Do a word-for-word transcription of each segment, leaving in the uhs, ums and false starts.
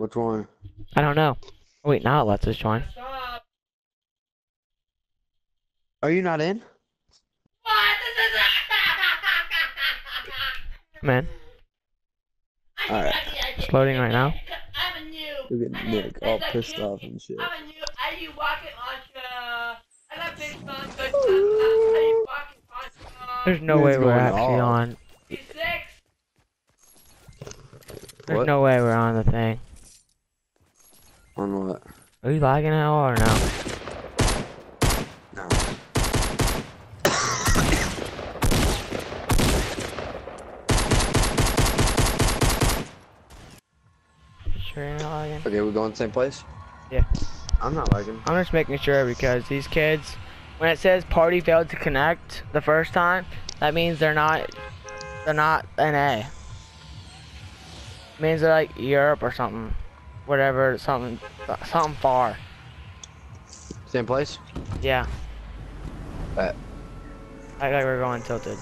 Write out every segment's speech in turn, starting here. Which one? I don't know. Wait, now it lets us join. Are you not in? Come in. Alright. It's loading right now. Look at Nick, all pissed off and shit. There's no way we're actually on. There's no way we're on the thing. On what? Are you lagging at all or no? No. Sure you're not lagging? Okay, we're going to the same place? Yeah. I'm not lagging. I'm just making sure because these kids, when it says party failed to connect the first time, that means they're not, they're not N A. Means they're like Europe or something, whatever, something, something far. Same place? Yeah. But I like we're going tilted.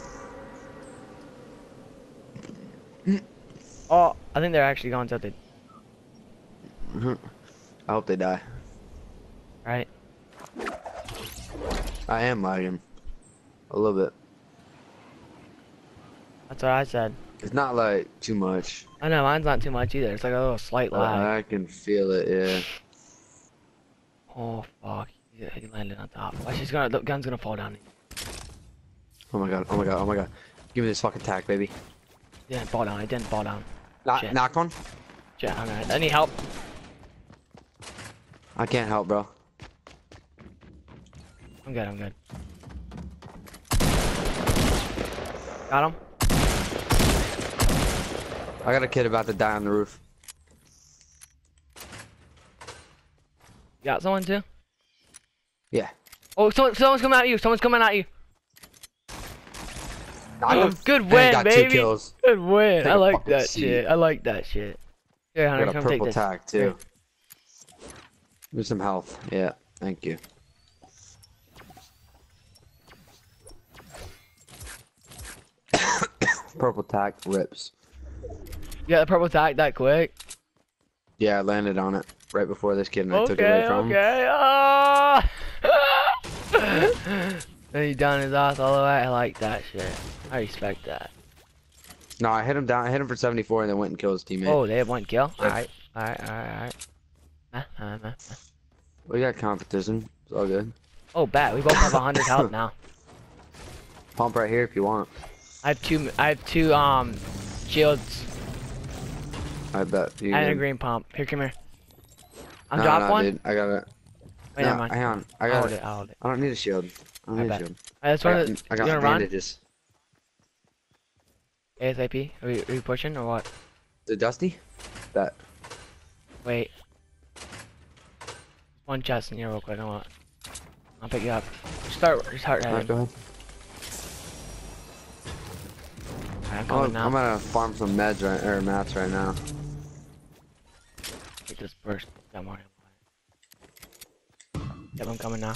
Oh, I think they're actually going tilted. I hope they die. Right. I am lagging a little bit. That's what I said. It's not like too much. I know, mine's not too much either. It's like a little slight lag. Oh, I can feel it, yeah. Oh, fuck. Yeah, he landed on top. Watch, he's gonna, the gun's gonna fall down. Oh my god, oh my god, oh my god. Give me this fucking tack, baby. It didn't fall down, it didn't fall down. Not, knock one? Shit, alright. I need help. I can't help, bro. I'm good, I'm good. Got him. I got a kid about to die on the roof. You got someone too? Yeah. Oh, someone, someone's coming at you. Someone's coming at you. Oh, good win, got baby. Two kills. Good win. I like that seat. shit. I like that shit. Here, Hunter, I got a come purple take tag this. too. There's some health. Yeah, thank you. Purple tag rips. You got the purple tack that quick? Yeah, I landed on it right before this kid and okay, I took it away from okay. him. Okay, okay. Then he downed his ass all the way. I like that shit. I respect that. No, I hit him down. I hit him for seventy-four and then went and killed his teammate. Oh, they have one kill? Yeah. Alright, alright, alright, alright. We got competition. It's all good. Oh, bet. We both have one hundred health now. Pump right here if you want. I have two, I have two um, shields. I bet. You I had a green pump. Here, come here. I'm no, drop no, one. Dude. I got it. Wait, no, never mind. Hang on. I got I'll it. it. I'll I don't need a shield. I don't I need bet. a shield. I just want to. I got, got bandages. A S A P. Are we, are we pushing or what? The dusty? That. Wait. One chest in here, real quick. I want. I'll pick you up. Start. Start right, go ahead. Right, I'm, going now. I'm gonna farm some meds right or mats right now. This burst. Got more. Yep, I'm coming now.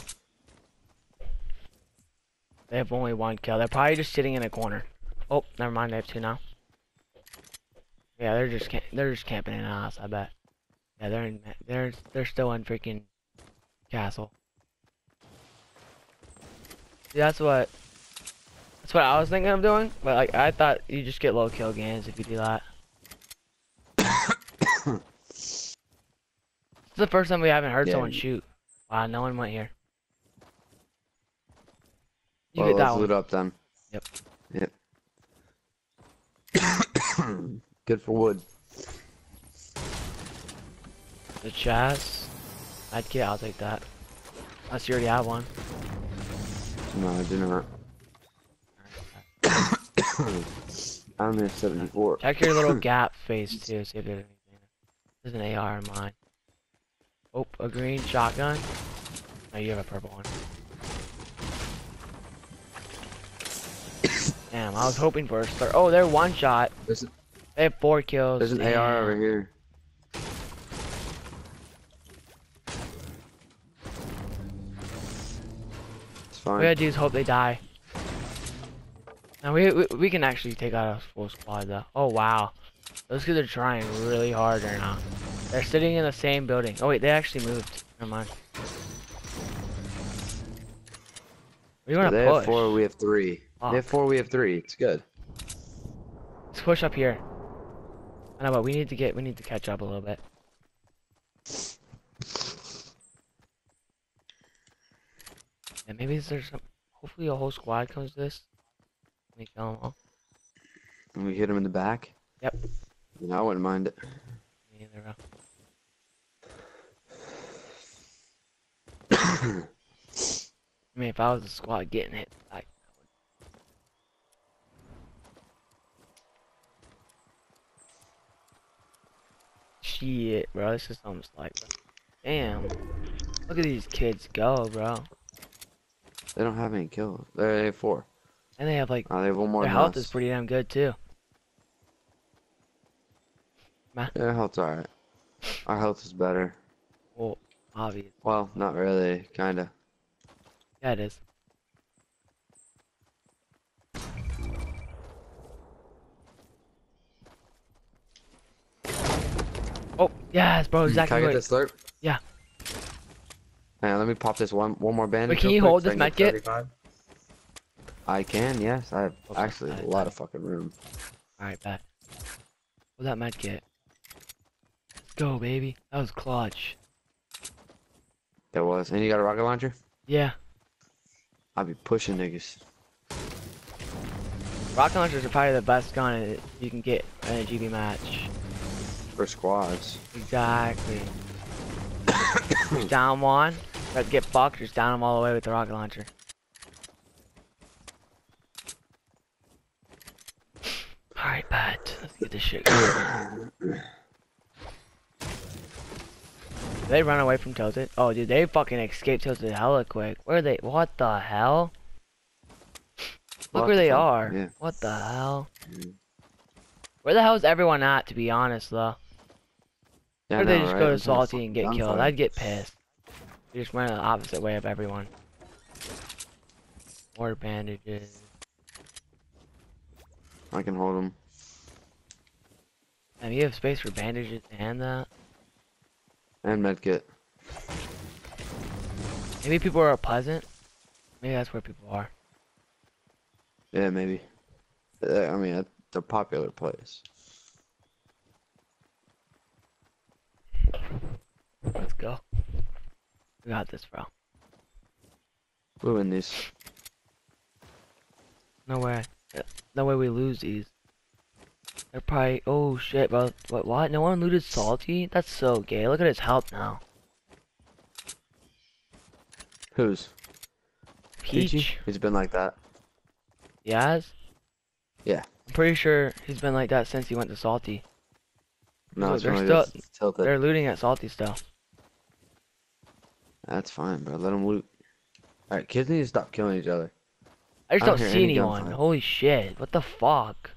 They have only one kill. They're probably just sitting in a corner. Oh, never mind. They have two now. Yeah, they're just they're just camping in a house. I bet. Yeah, they're in, they're they're still in freaking castle. See, that's what that's what I was thinking of doing. But like, I thought you just get low kill gains if you do that. This is the first time we haven't heard yeah. someone shoot. Wow, no one went here. You well, get that let's one. loot up then. Yep. Yep. Good for wood. The chest. I'd get. I'll take that. Unless you already have one. No, I do not. I'm in seventy-four. Check your little gap face too. See if there's anything. There's an A R in mine. Oh, a green shotgun. No, you have a purple one. Damn, I was hoping for a start. Oh, they're one shot. There's they have four kills. There's an Damn. A R over here. It's fine. All we gotta do is hope they die. Now we, we we can actually take out a full squad though. Oh wow, those kids are trying really hard right now. They're sitting in the same building. Oh wait, they actually moved. Never mind. We want to push. They have four, we have three. Oh. They have four, we have three. It's good. Let's push up here. I know, but we need to get, we need to catch up a little bit. Yeah, maybe there's some. Hopefully a whole squad comes to this. Let me kill them all. And we hit them in the back? Yep. No, I wouldn't mind it. Me either, bro. I mean, if I was a squad getting hit, like, I would. Shit, bro. This is almost like, bro. Damn. Look at these kids go, bro. They don't have any kills. They have four. And they have like. Oh, they have one more. Their health is pretty damn good too. Yeah, their health's alright. Our health is better. Well, obviously. Well, not really. Kinda. Yeah, it is. Oh, yes, bro. Exactly. Can I get this slurp? Yeah. Man, let me pop this one one more bandage. Wait, can you quick, hold this medkit? I can, yes. I have okay, actually right, a lot right. of fucking room. Alright, bet. Hold that medkit. Let's go, baby. That was clutch. That was. And you got a rocket launcher? Yeah. I'll be pushing niggas. Rocket launchers are probably the best gun you can get in a G B match. For squads. Exactly. Just down one. Let's get fucked, just down them all the way with the rocket launcher. Alright, bud. Let's get this shit going. Did they run away from Tilted? Oh, dude, they fucking escaped Tilted hella quick. Where are they? What the hell? Look what where the they fuck? are. Yeah. What the hell? Mm. Where the hell is everyone at, to be honest, though? Yeah, or they know, just right? go to Salty and get I'm killed. Fine. I'd get pissed. They just went the opposite way of everyone. More bandages. I can hold them. And you have space for bandages and that? And medkit. Maybe people are pleasant. Maybe that's where people are. Yeah, maybe. I mean, it's a popular place. Let's go. We got this, bro. We'll win these. No way. No way we lose these. They're probably. Oh shit, bro. What? What? No one looted Salty? That's so gay. Look at his health now. Who's? Peach. Peachy? He's been like that. He has? Yeah. I'm pretty sure he's been like that since he went to Salty. No, it's they're still Tilted. They're looting at Salty still. That's fine, bro. Let them loot. All right, kids need to stop killing each other. I just I don't, don't see any anyone. Gunfight. Holy shit! What the fuck?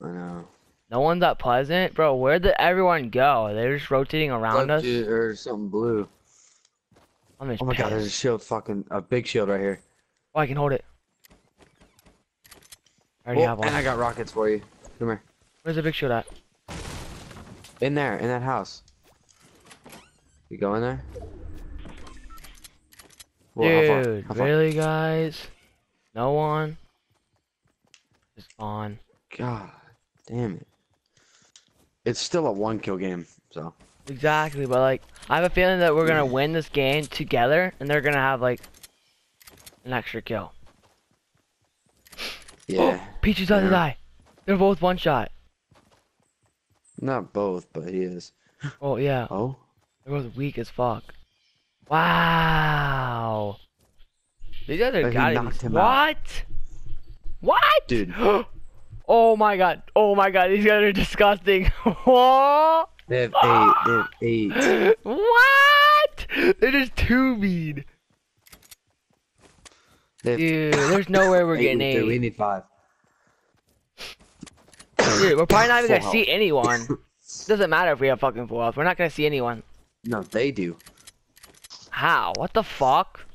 I know. No one's that pleasant, bro. Where did everyone go? They're just rotating around Blood us. Dude, or something blue. I'm just oh my pissed. god! There's a shield, fucking a big shield right here. Oh, I can hold it. I already oh, have one. And I got rockets for you. Come here. Where's the big shield at? In there, in that house. You go in there? Whoa, dude, how far? How really, far? guys? No one. Just on. God damn it. It's still a one kill game, so. Exactly, but like, I have a feeling that we're gonna win this game together, and they're gonna have like an extra kill. Yeah. Oh, Peachy's about to die. They're both one shot. Not both, but he is. Oh, yeah. Oh? They're both weak as fuck. Wow! These guys are gotta be... What? Out. What? Dude. Oh my god. Oh my god. These guys are disgusting. They have eight. They have eight. What? They're just too mean. They've... Dude, there's no way we're eight, getting eight. Dude, we need five. Dude, we're probably not even gonna see anyone. It doesn't matter if we have fucking full health. We're not gonna see anyone. No, they do. How? What the fuck?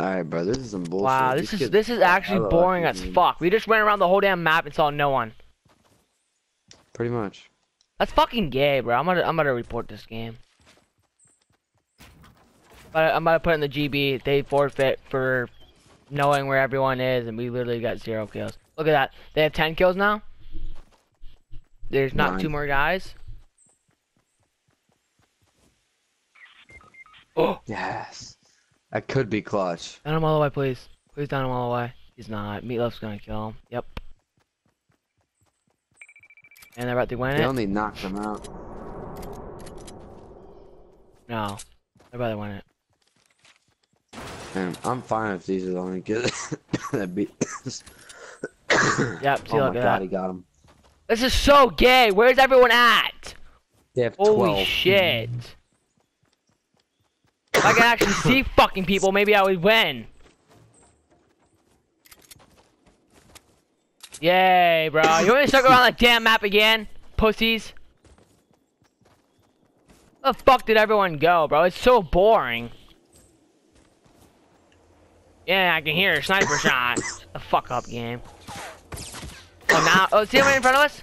Alright, bro, this is some bullshit. Wow, this These is this is actually boring as fuck. We just went around the whole damn map and saw no one. Pretty much. That's fucking gay, bro. I'm gonna I'm gonna report this game. But I'm gonna put in the G B. They forfeit for knowing where everyone is, and we literally got zero kills. Look at that. They have ten kills now. There's not Nine. two more guys. Oh yes, that could be clutch. Down him all the way, please. Please down him all the way. He's not. Meatloaf's gonna kill him. Yep. And they're about to win they it. They only knocked him out. No, they're about to win it. Man, I'm fine if these are the only good. That beat. Yep. See, oh my god, that. he got him. This is so gay. Where's everyone at? They have Holy twelve. Shit. If I can actually see fucking people, maybe I would win. Yay, bro. You want me to circle around that damn map again? Pussies. Where the fuck did everyone go, bro? It's so boring. Yeah, I can hear a sniper shot. Shut the fuck up, game. Oh, now. Oh, see him right in front of us?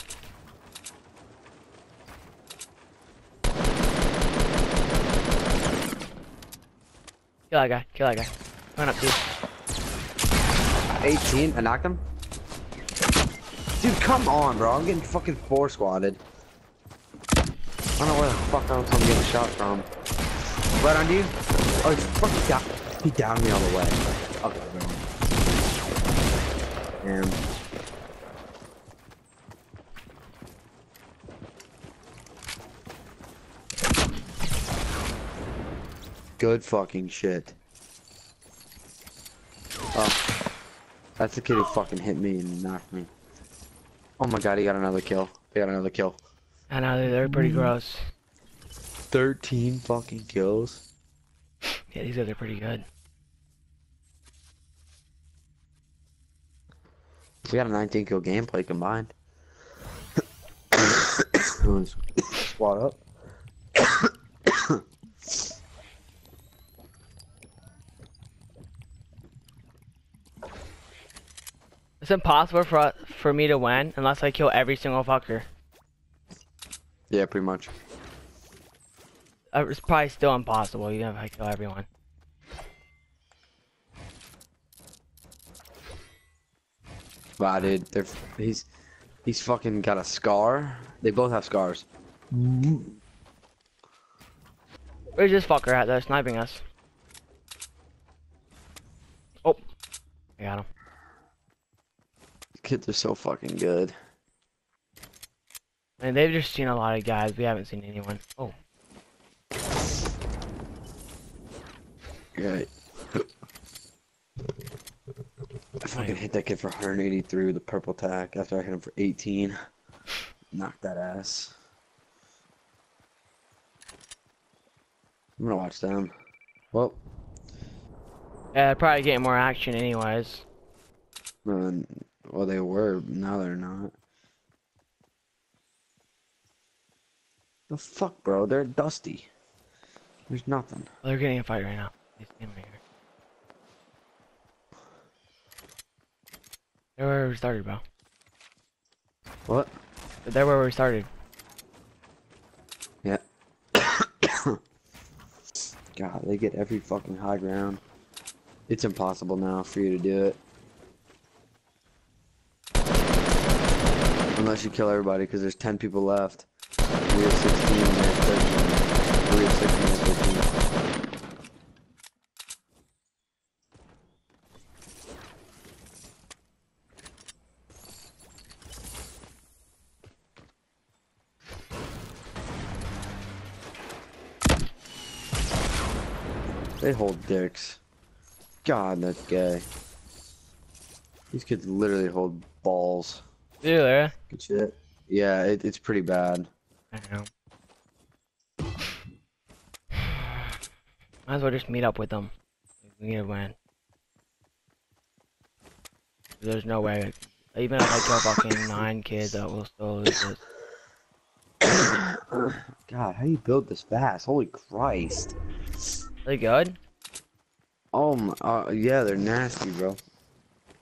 Kill that guy. Kill that guy. Run up, dude. eighteen. I knocked him. Dude, come on, bro. I'm getting fucking four squatted. I don't know where the fuck I'm getting a shot from. Right on you. Oh, he's fucking down. He downed me all the way. Okay, bro. Damn. Good fucking shit. Oh. That's the kid who fucking hit me and knocked me. Oh my god, he got another kill. He got another kill. I know, they're pretty gross. thirteen fucking kills. Yeah, these guys are pretty good. We got a nineteen kill gameplay combined. Squad up. It's impossible for for me to win unless I kill every single fucker. Yeah, pretty much. Uh, it's probably still impossible even if I kill everyone. Wow, dude, they're, he's he's fucking got a scar. They both have scars. Where's this fucker at? That's sniping us. Oh, I got him. Kids are so fucking good. And they've just seen a lot of guys. We haven't seen anyone. Oh. Right. I fucking hit that kid for one eighty-three with the purple tack after I hit him for eighteen. Knocked that ass. I'm gonna watch them. Well. Yeah, probably getting more action anyways. Um, Well, they were. Now they're not. The fuck, bro? They're dusty. There's nothing. Well, they're getting a fight right now. They're where we started, bro. What? They're where we started. Yeah. God, they get every fucking high ground. It's impossible now for you to do it. Unless you kill everybody, because there's ten people left. We have sixteen, we have thirteen. We have sixteen, we have fifteen. They hold dicks. God, that's gay. These kids literally hold balls. Yeah. Good shit. Yeah, it, it's pretty bad. I know. Might as well just meet up with them. We need to win. There's no way. Even if I kill fucking nine kids, I will still lose this. God, how do you build this fast? Holy Christ. Are they good? Oh my. Uh, yeah, they're nasty, bro.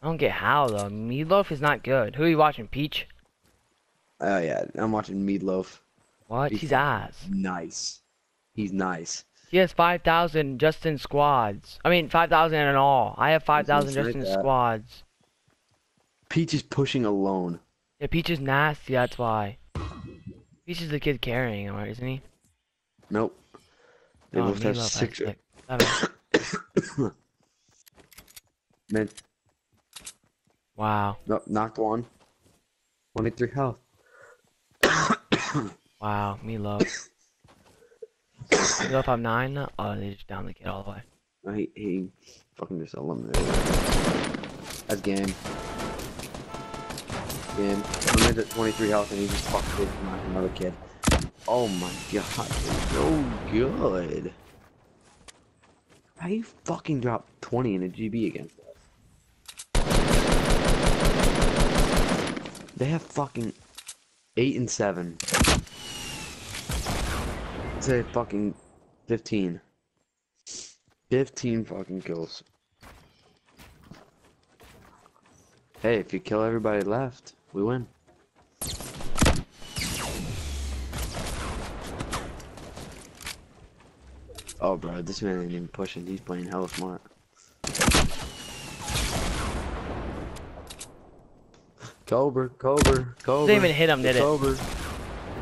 I don't get how though. Meatloaf is not good. Who are you watching, Peach? Oh yeah, I'm watching Meatloaf. What? He's ass. Nice. He's nice. He has five thousand just in squads. I mean, five thousand in all. I have five thousand just in squads. Peach is pushing alone. Yeah, Peach is nasty, that's why. Peach is the kid carrying him, right, isn't he? Nope. They both have six. Mid. Wow. Nope, knocked one. twenty-three health. Wow, me love. You know if I'm nine? Oh, they just downed the kid all the way. I hate, hate fucking just eliminated. That's game. Game. I'm at twenty-three health and he just fucked with another kid. Oh my god, it's so good. How you fucking drop twenty in a G B against us? They have fucking eight and seven. Say fucking fifteen. fifteen fucking kills. Hey, if you kill everybody left, we win. Oh bro, this man ain't even pushing, he's playing hella smart. Cobra, Cobra, Cobra. Didn't even hit him, did it? Cobra.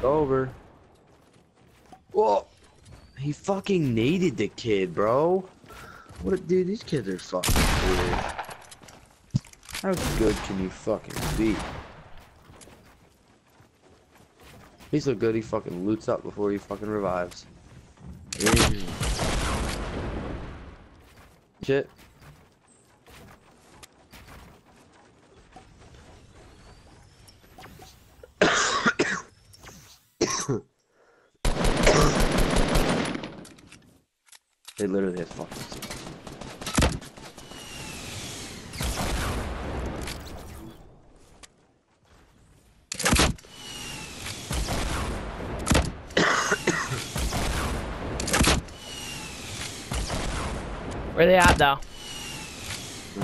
Cobra. Whoa! He fucking naded the kid, bro. What, dude? These kids are fucking weird. How good can you fucking be? He's so good he fucking loots up before he fucking revives. Ew. Shit. They literally have fucking. Where they at though? I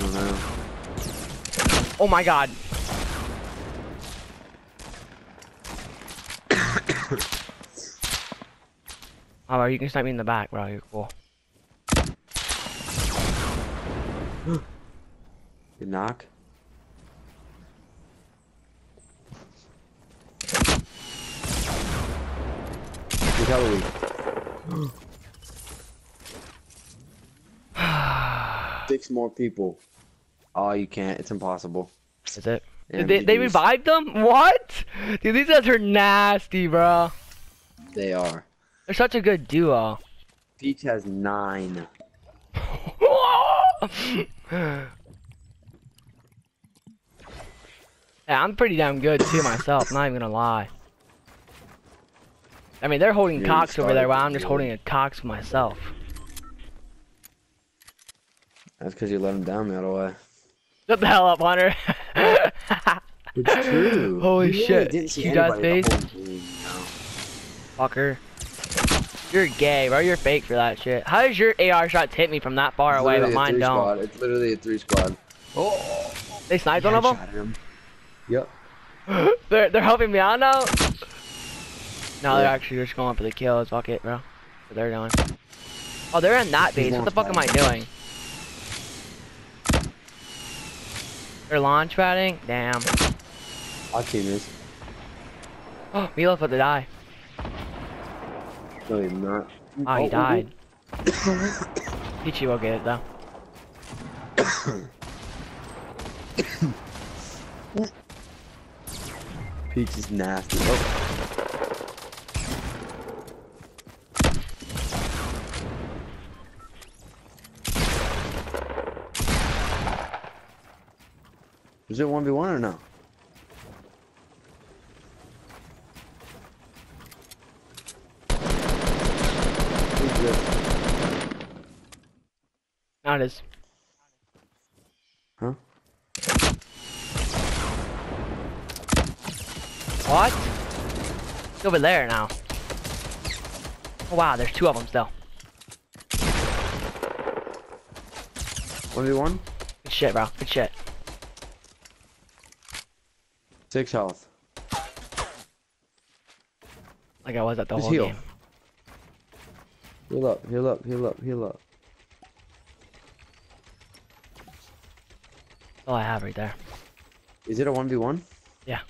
don't know. Oh my god. Oh, bro, you can snipe me in the back, bro. You're cool. Good knock. Good Halloween. Six more people. Oh, you can't. It's impossible. Is it? Did they, they revived them? What? Dude, these guys are nasty, bro. They are. They're such a good duo. Peach has nine. Yeah, I'm pretty damn good too myself, not even gonna lie. I mean, they're holding cocks over there while I'm just holding a cocks for myself. That's because you let him down that way. Shut the hell up, Hunter. It's true. Holy shit. You guys face? Fucker. You're gay, bro. You're fake for that shit. How does your A R shots hit me from that far away, but mine don't? Squad. It's literally a three squad. Oh! They sniped one of them? Yep. they're, they're helping me out now? No, yeah. They're actually just going for the kills. Fuck it, bro. What they're doing. Oh, they're in that base. What the fuck am I doing? They're launch padding? Damn. Our team is. Oh, Milo's about to die. No, he's not. Oh, oh he died. Peachy will get it though. Peach is nasty. Oh. Is it one v one or no? Now it is. Huh? What? It's over there now. Oh wow, there's two of them still. one v one? Good shit, bro. Good shit. Six health. like I was at the Just whole heal. game. Heal up, heal up, heal up, heal up. That's all I have right there. Is it a one v one? Yeah.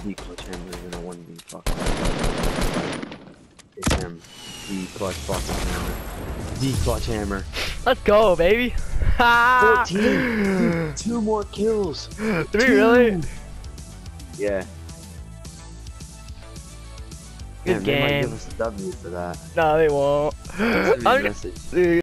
D clutch him is gonna one v fucking. It's him. D clutch fucking hammer. D clutch hammer. Let's go, baby. fourteen. Dude, two more kills. Three two. Really? Yeah. Good Damn, game. They might give us a W for that. No, they won't. That's a message. Dude.